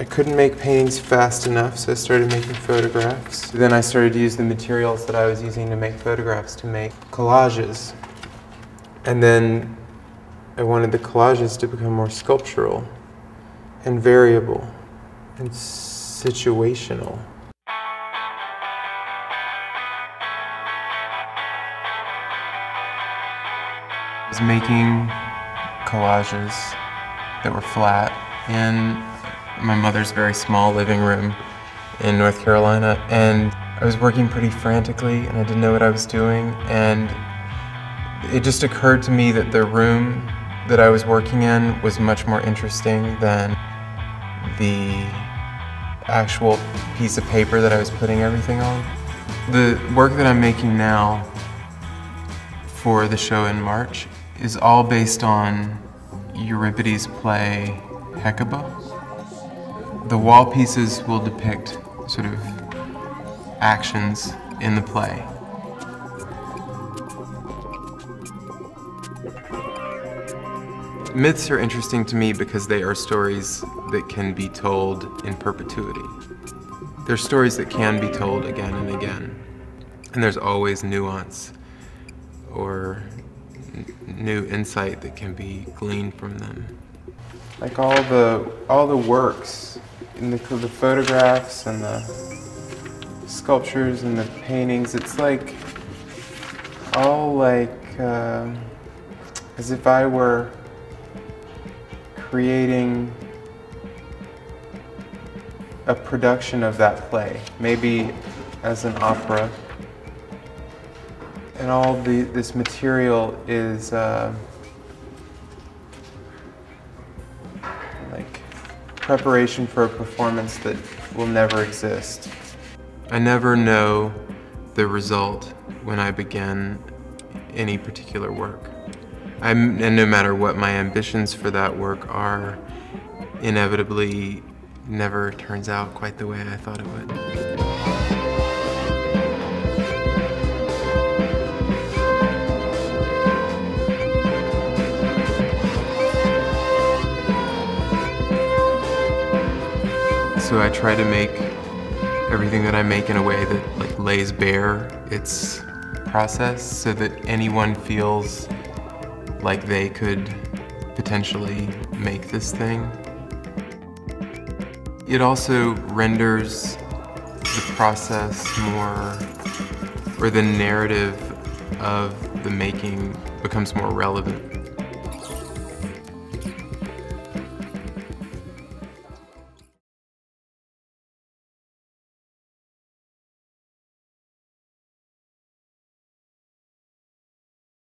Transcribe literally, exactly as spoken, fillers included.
I couldn't make paintings fast enough, so I started making photographs. Then I started to use the materials that I was using to make photographs to make collages. And then I wanted the collages to become more sculptural and variable and situational. I was making collages that were flat in my mother's very small living room in North Carolina, and I was working pretty frantically and I didn't know what I was doing, and it just occurred to me that the room that I was working in was much more interesting than the actual piece of paper that I was putting everything on. The work that I'm making now for the show in March is all based on Euripides' play Hecuba. The wall pieces will depict sort of actions in the play. Myths are interesting to me because they are stories that can be told in perpetuity. They're stories that can be told again and again. And there's always nuance or new insight that can be gleaned from them. Like all the all the works, and the, the photographs and the sculptures and the paintings, it's like all like uh, as if I were creating a production of that play, maybe as an opera. And all the, this material is uh, like preparation for a performance that will never exist. I never know the result when I begin any particular work. I'm, and no matter what my ambitions for that work are, inevitably never turns out quite the way I thought it would. So I try to make everything that I make in a way that like lays bare its process so that anyone feels like they could potentially make this thing. It also renders the process more, or the narrative of the making becomes more relevant.